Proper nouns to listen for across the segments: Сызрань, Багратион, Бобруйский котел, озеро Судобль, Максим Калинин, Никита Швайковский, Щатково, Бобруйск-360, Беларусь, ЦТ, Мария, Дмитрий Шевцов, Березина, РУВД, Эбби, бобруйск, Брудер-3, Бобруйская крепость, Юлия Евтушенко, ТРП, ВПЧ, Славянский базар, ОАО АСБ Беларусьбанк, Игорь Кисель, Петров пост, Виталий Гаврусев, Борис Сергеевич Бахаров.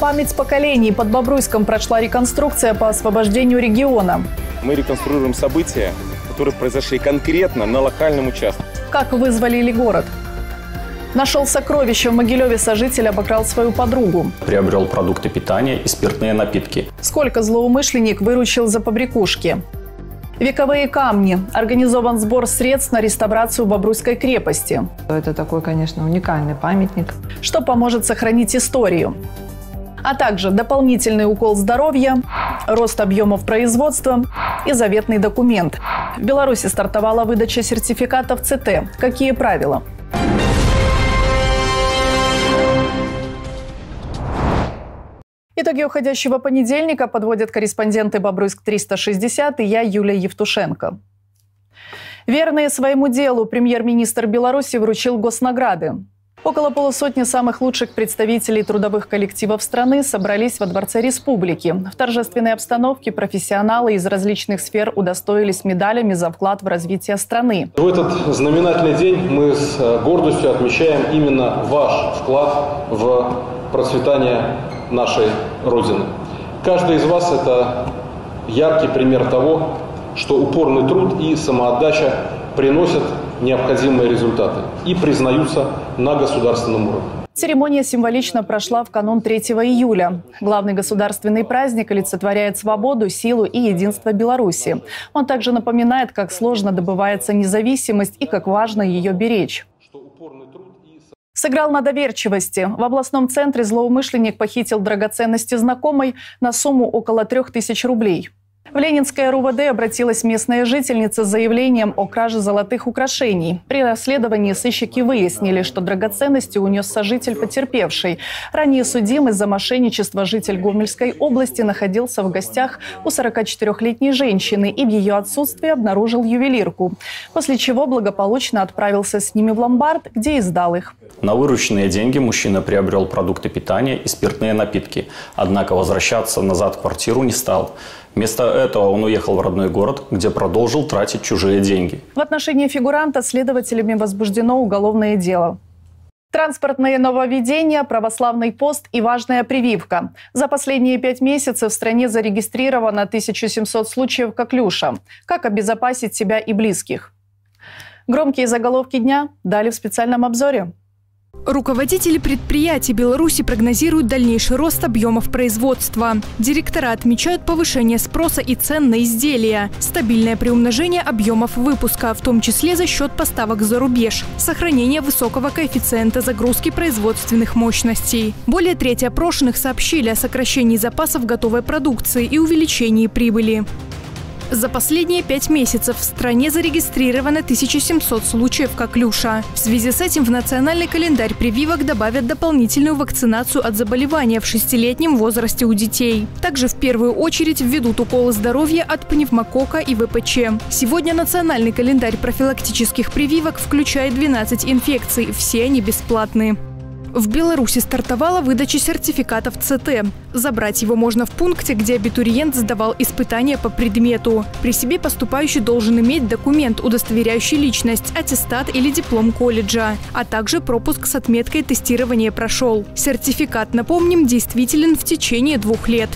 Память поколений под Бобруйском прошла реконструкция по освобождению региона. Мы реконструируем события, которые произошли конкретно на локальном участке. Как вызволили город? Нашел сокровище в Могилеве, сожитель обокрал свою подругу. Приобрел продукты питания и спиртные напитки. Сколько злоумышленник выручил за побрякушки? Вековые камни. Организован сбор средств на реставрацию Бобруйской крепости. Это такой, конечно, уникальный памятник. Что поможет сохранить историю? А также дополнительный укол здоровья, рост объемов производства и заветный документ. В Беларуси стартовала выдача сертификатов ЦТ. Какие правила? Итоги уходящего понедельника подводят корреспонденты «Бобруйск-360» и я, Юлия Евтушенко. Верные своему делу, премьер-министр Беларуси вручил госнаграды. Около полусотни самых лучших представителей трудовых коллективов страны собрались во Дворце Республики. В торжественной обстановке профессионалы из различных сфер удостоились медалями за вклад в развитие страны. В этот знаменательный день мы с гордостью отмечаем именно ваш вклад в процветание нашей Родины. Каждый из вас – это яркий пример того, что упорный труд и самоотдача приносят необходимые результаты и признаются на государственном уровне. Церемония символично прошла в канун 3 июля. Главный государственный праздник олицетворяет свободу, силу и единство Беларуси. Он также напоминает, как сложно добывается независимость и как важно ее беречь. Сыграл на доверчивости. В областном центре злоумышленник похитил драгоценности знакомой на сумму около 3000 рублей. В Ленинское РУВД обратилась местная жительница с заявлением о краже золотых украшений. При расследовании сыщики выяснили, что драгоценности унес сожитель потерпевшей. Ранее судимый за мошенничество житель Гомельской области находился в гостях у 44-летней женщины и в ее отсутствии обнаружил ювелирку. После чего благополучно отправился с ними в ломбард, где и сдал их. На вырученные деньги мужчина приобрел продукты питания и спиртные напитки. Однако возвращаться назад в квартиру не стал. Вместо этого он уехал в родной город, где продолжил тратить чужие деньги. В отношении фигуранта следователями возбуждено уголовное дело. Транспортные нововведения, православный пост и важная прививка. За последние 5 месяцев в стране зарегистрировано 1700 случаев коклюша. Как обезопасить себя и близких? Громкие заголовки дня дали в специальном обзоре. Руководители предприятий Беларуси прогнозируют дальнейший рост объемов производства. Директора отмечают повышение спроса и цен на изделия, стабильное приумножение объемов выпуска, в том числе за счет поставок за рубеж, сохранение высокого коэффициента загрузки производственных мощностей. Более трети опрошенных сообщили о сокращении запасов готовой продукции и увеличении прибыли. За последние 5 месяцев в стране зарегистрировано 1700 случаев коклюша. В связи с этим в национальный календарь прививок добавят дополнительную вакцинацию от заболевания в 6-летнем возрасте у детей. Также в первую очередь введут уколы здоровья от пневмокока и ВПЧ. Сегодня национальный календарь профилактических прививок включает 12 инфекций. Все они бесплатны. В Беларуси стартовала выдача сертификатов ЦТ. Забрать его можно в пункте, где абитуриент сдавал испытания по предмету. При себе поступающий должен иметь документ, удостоверяющий личность, аттестат или диплом колледжа, а также пропуск с отметкой «Тестирование прошел». Сертификат, напомним, действителен в течение 2 лет.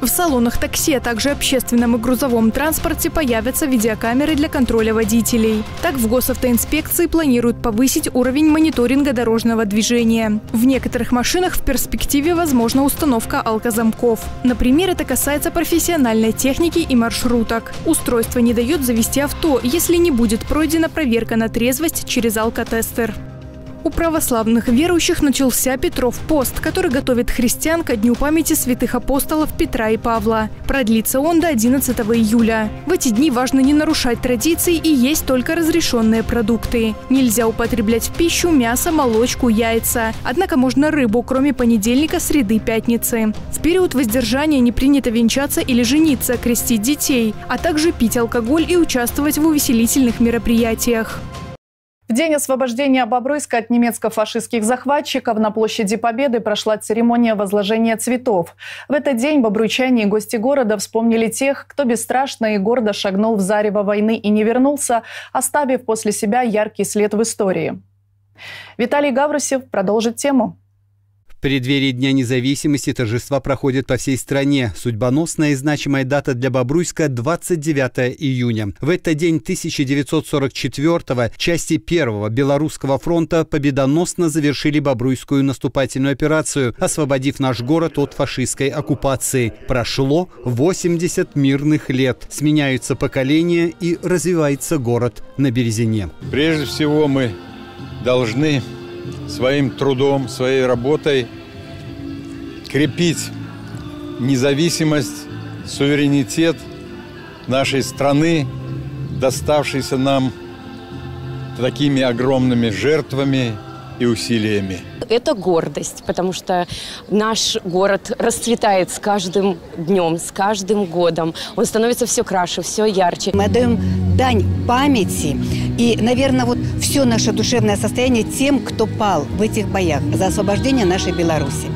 В салонах такси, а также общественном и грузовом транспорте появятся видеокамеры для контроля водителей. Так, в госавтоинспекции планируют повысить уровень мониторинга дорожного движения. В некоторых машинах в перспективе возможна установка алкозамков. Например, это касается профессиональной техники и маршруток. Устройство не дает завести авто, если не будет пройдена проверка на трезвость через алкотестер. У православных верующих начался Петров пост, который готовит христиан ко Дню памяти святых апостолов Петра и Павла. Продлится он до 11 июля. В эти дни важно не нарушать традиции и есть только разрешенные продукты. Нельзя употреблять в пищу мясо, молочку, яйца. Однако можно рыбу, кроме понедельника, среды, пятницы. В период воздержания не принято венчаться или жениться, крестить детей, а также пить алкоголь и участвовать в увеселительных мероприятиях. В день освобождения Бобруйска от немецко-фашистских захватчиков на площади Победы прошла церемония возложения цветов. В этот день бобруйчане и гости города вспомнили тех, кто бесстрашно и гордо шагнул в зарево войны и не вернулся, оставив после себя яркий след в истории. Виталий Гаврусев продолжит тему. В преддверии Дня независимости торжества проходят по всей стране. Судьбоносная и значимая дата для Бобруйска – 29 июня. В этот день 1944-го части 1-го Белорусского фронта победоносно завершили Бобруйскую наступательную операцию, освободив наш город от фашистской оккупации. Прошло 80 мирных лет. Сменяются поколения и развивается город на Березине. Прежде всего мы должны своим трудом, своей работой крепить независимость, суверенитет нашей страны, доставшейся нам такими огромными жертвами и усилиями. Это гордость, потому что наш город расцветает с каждым днем, с каждым годом. Он становится все краше, все ярче. Мы отдаем дань памяти и, наверное, вот все наше душевное состояние тем, кто пал в этих боях за освобождение нашей Беларуси,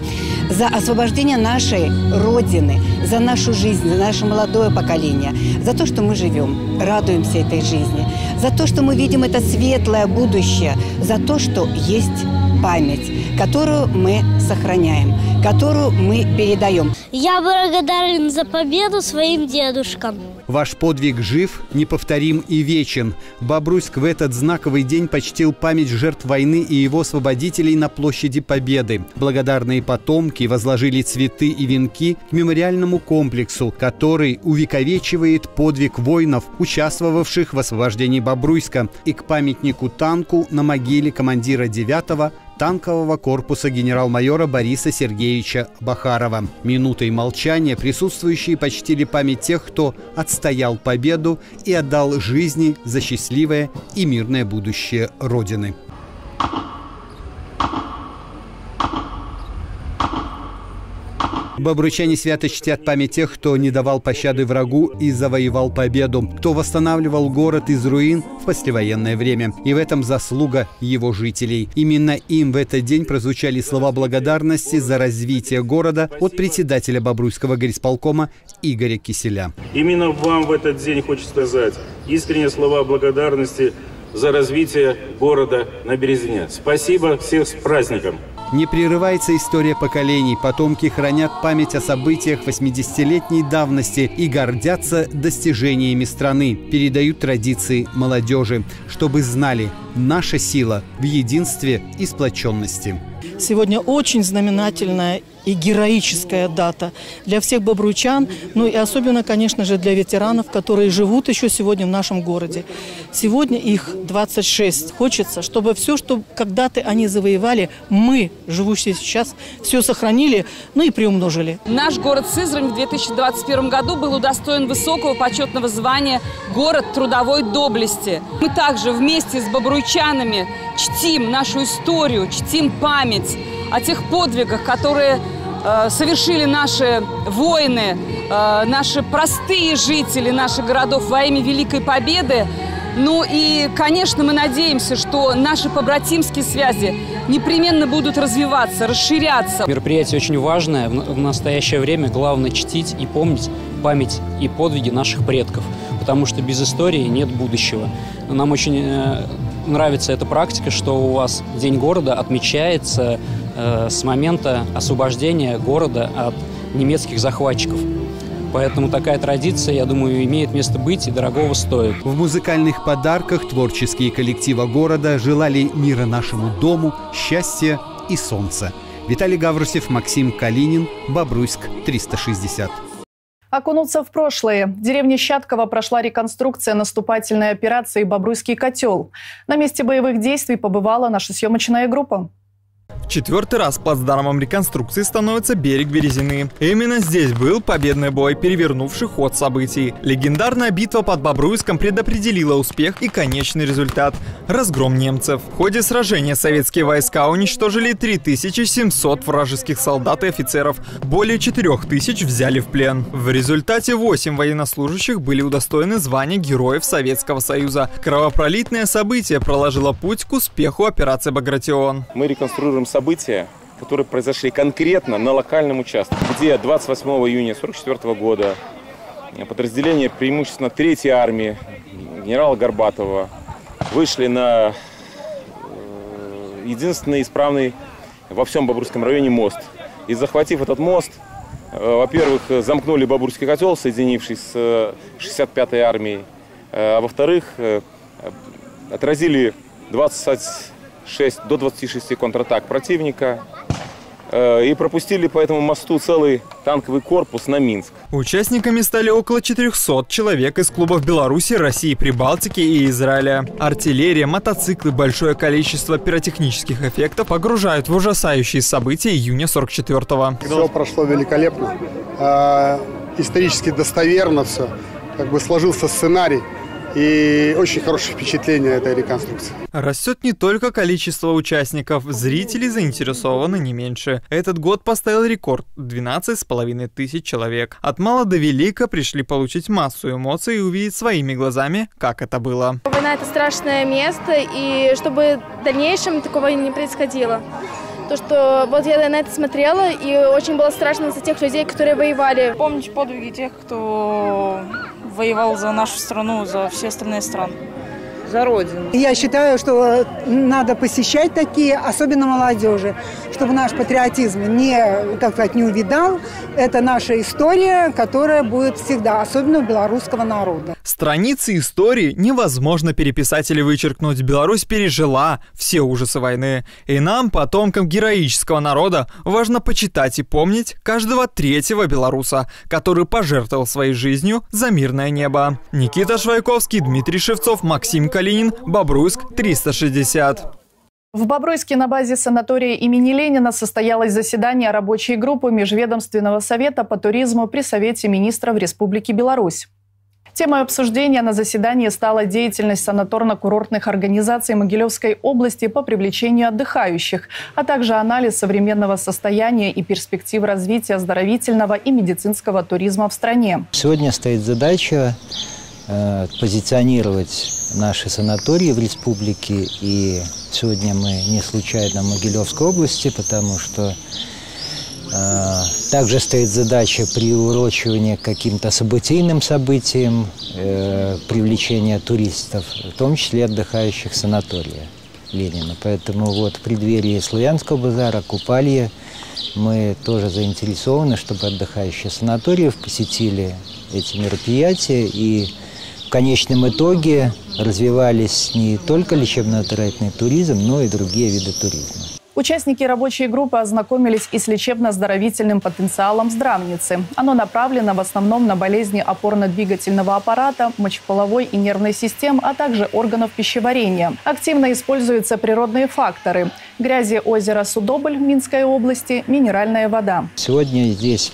за освобождение нашей Родины, за нашу жизнь, за наше молодое поколение, за то, что мы живем, радуемся этой жизни, за то, что мы видим это светлое будущее, за то, что есть память, которую мы сохраняем, которую мы передаем. Я благодарен за победу своим дедушкам. Ваш подвиг жив, неповторим и вечен. Бобруйск в этот знаковый день почтил память жертв войны и его освободителей на площади Победы. Благодарные потомки возложили цветы и венки к мемориальному комплексу, который увековечивает подвиг воинов, участвовавших в освобождении Бобруйска, и к памятнику танку на могиле командира 9-го танкового корпуса генерал-майора Бориса Сергеевича Бахарова. Минутой молчания присутствующие почтили память тех, кто отстоял победу и отдал жизни за счастливое и мирное будущее Родины. Бобруйчане свято чтят память тех, кто не давал пощады врагу и завоевал победу, кто восстанавливал город из руин в послевоенное время. И в этом заслуга его жителей. Именно им в этот день прозвучали слова благодарности за развитие города от председателя Бобруйского горисполкома Игоря Киселя. Именно вам в этот день хочется сказать искренние слова благодарности за развитие города на Березине. Спасибо, всех с праздником! Не прерывается история поколений. Потомки хранят память о событиях 80-летней давности и гордятся достижениями страны. Передают традиции молодежи, чтобы знали, наша сила в единстве и сплоченности. Сегодня очень знаменательная и героическая дата для всех бобруйчан, ну и особенно, конечно же, для ветеранов, которые живут еще сегодня в нашем городе. Сегодня их 26. Хочется, чтобы все, что когда-то они завоевали, мы, живущие сейчас, все сохранили, ну и приумножили. Наш город Сызрань в 2021 году был удостоен высокого почетного звания «Город трудовой доблести». Мы также вместе с бобруйчанами чтим нашу историю, чтим память о тех подвигах, которые совершили наши воины, наши простые жители наших городов во имя Великой Победы. Ну и, конечно, мы надеемся, что наши побратимские связи непременно будут развиваться, расширяться. Мероприятие очень важное. В настоящее время главное чтить и помнить память и подвиги наших предков, потому что без истории нет будущего. Нам очень нравится эта практика, что у вас День города отмечается с момента освобождения города от немецких захватчиков. Поэтому такая традиция, я думаю, имеет место быть и дорогого стоит. В музыкальных подарках творческие коллективы города желали мира нашему дому, счастья и солнца. Виталий Гаврусев, Максим Калинин, Бобруйск-360. Окунуться в прошлое. В деревне Щатково прошла реконструкция наступательной операции «Бобруйский котел». На месте боевых действий побывала наша съемочная группа. В 4-й раз плацдармом реконструкции становится берег Березины. Именно здесь был победный бой, перевернувший ход событий. Легендарная битва под Бобруйском предопределила успех и конечный результат – разгром немцев. В ходе сражения советские войска уничтожили 3700 вражеских солдат и офицеров, более 4000 взяли в плен. В результате 8 военнослужащих были удостоены звания Героев Советского Союза. Кровопролитное событие проложило путь к успеху операции «Багратион». Мы реконструируем события, которые произошли конкретно на локальном участке, где 28 июня 1944 года подразделения преимущественно 3-й армии генерала Горбатова вышли на единственный исправный во всем Бобруйском районе мост. И захватив этот мост, во-первых, замкнули Бобруйский котел, соединившись с 65-й армией. А во-вторых, отразили 26 до 26 контратак противника и пропустили по этому мосту целый танковый корпус на Минск. Участниками стали около 400 человек из клубов Беларуси, России, Прибалтики и Израиля. Артиллерия, мотоциклы, большое количество пиротехнических эффектов погружают в ужасающие события июня 44-го. Все прошло великолепно, исторически достоверно все, как бы сложился сценарий. И очень хорошее впечатление этой реконструкции. Растет не только количество участников, зрители заинтересованы не меньше. Этот год поставил рекорд – 12,5 тысяч человек. От мала до велика пришли получить массу эмоций и увидеть своими глазами, как это было. Война – это страшное место, и чтобы в дальнейшем такого не происходило. То, что вот я на это смотрела, и очень было страшно за тех людей, которые воевали. Помнить подвиги тех, кто воевал за нашу страну, за все остальные страны, за Родину. Я считаю, что надо посещать такие, особенно молодежи, чтобы наш патриотизм не, так сказать, не увидал. Это наша история, которая будет всегда, особенно у белорусского народа. Страницы истории невозможно переписать или вычеркнуть. Беларусь пережила все ужасы войны. И нам, потомкам героического народа, важно почитать и помнить каждого третьего белоруса, который пожертвовал своей жизнью за мирное небо. Никита Швайковский, Дмитрий Шевцов, Максим Калинин, Бобруйск-360. В Бобруйске на базе санатория имени Ленина состоялось заседание рабочей группы Межведомственного совета по туризму при Совете министров Республики Беларусь. Темой обсуждения на заседании стала деятельность санаторно-курортных организаций Могилевской области по привлечению отдыхающих, а также анализ современного состояния и перспектив развития оздоровительного и медицинского туризма в стране. Сегодня стоит задача позиционировать наши санатории в республике. И сегодня мы не случайно в Могилевской области, потому что также стоит задача приурочивания к каким-то событийным событиям, привлечения туристов, в том числе отдыхающих санатория Ленина. Поэтому вот в преддверии Славянского базара, Купалья, мы тоже заинтересованы, чтобы отдыхающие санатории посетили эти мероприятия и в конечном итоге развивались не только лечебно-оздоровительный туризм, но и другие виды туризма. Участники рабочей группы ознакомились и с лечебно-оздоровительным потенциалом здравницы. Оно направлено в основном на болезни опорно-двигательного аппарата, мочеполовой и нервной систем, а также органов пищеварения. Активно используются природные факторы – грязи озера Судобль в Минской области, минеральная вода. Сегодня здесь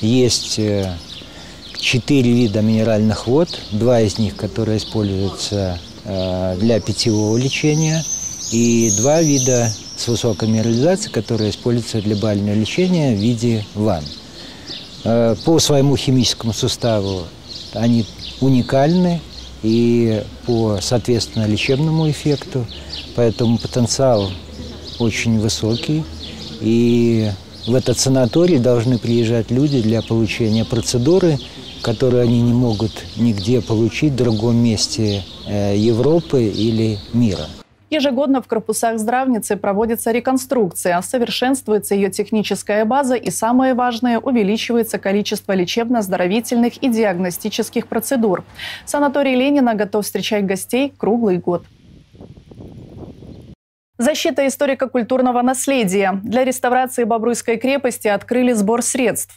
есть 4 вида минеральных вод, 2 из них, которые используются для питьевого лечения, и 2 вида с высокой минерализацией, которые используются для бального лечения в виде ванн. По своему химическому составу они уникальны и по, соответственно, лечебному эффекту, поэтому потенциал очень высокий. И в этот санаторий должны приезжать люди для получения процедуры, которые они не могут нигде получить в другом месте Европы или мира. Ежегодно в корпусах здравницы проводится реконструкция, совершенствуется ее техническая база и, самое важное, увеличивается количество лечебно-оздоровительных и диагностических процедур. Санаторий Ленина готов встречать гостей круглый год. Защита историко-культурного наследия. Для реставрации Бобруйской крепости открыли сбор средств.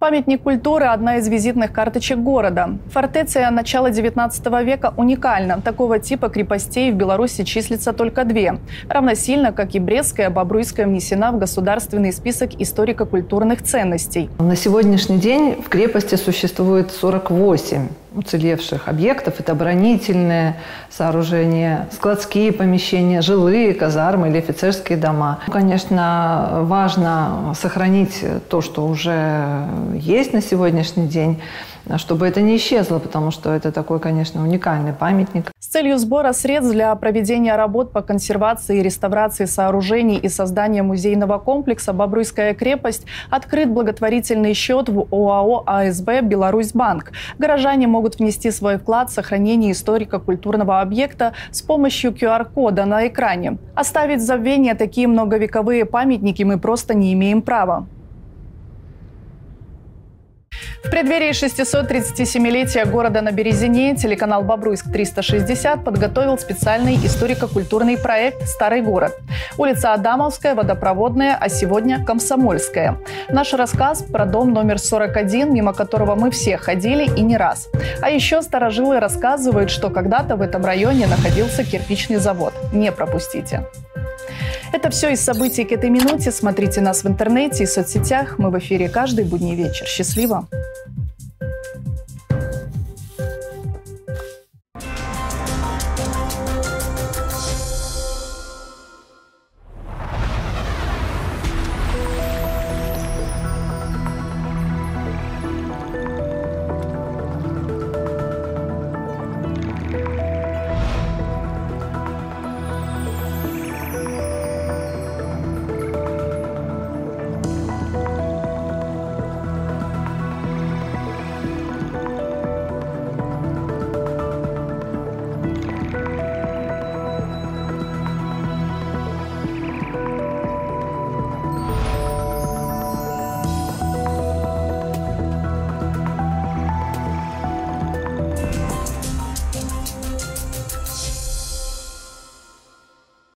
Памятник культуры – одна из визитных карточек города. Фортеция начала 19 века уникальна. Такого типа крепостей в Беларуси числится только 2. Равносильно, как и Брестская, Бобруйская внесена в государственный список историко-культурных ценностей. На сегодняшний день в крепости существует 48 уцелевших объектов. Это оборонительные сооружения, складские помещения, жилые казармы или офицерские дома. Конечно, важно сохранить то, что уже есть на сегодняшний день, чтобы это не исчезло, потому что это такой, конечно, уникальный памятник. С целью сбора средств для проведения работ по консервации и реставрации сооружений и создания музейного комплекса «Бобруйская крепость» открыт благотворительный счет в ОАО АСБ «Беларусьбанк». Горожане могут внести свой вклад в сохранение историко-культурного объекта с помощью QR-кода на экране. Оставить в забвении такие многовековые памятники мы просто не имеем права. В преддверии 637-летия города на Березине телеканал «Бобруйск-360» подготовил специальный историко-культурный проект «Старый город». Улица Адамовская, Водопроводная, а сегодня Комсомольская. Наш рассказ про дом номер 41, мимо которого мы все ходили и не раз. А еще старожилы рассказывают, что когда-то в этом районе находился кирпичный завод. Не пропустите. Это все из событий к этой минуте. Смотрите нас в интернете и соцсетях. Мы в эфире каждый будний вечер. Счастливо!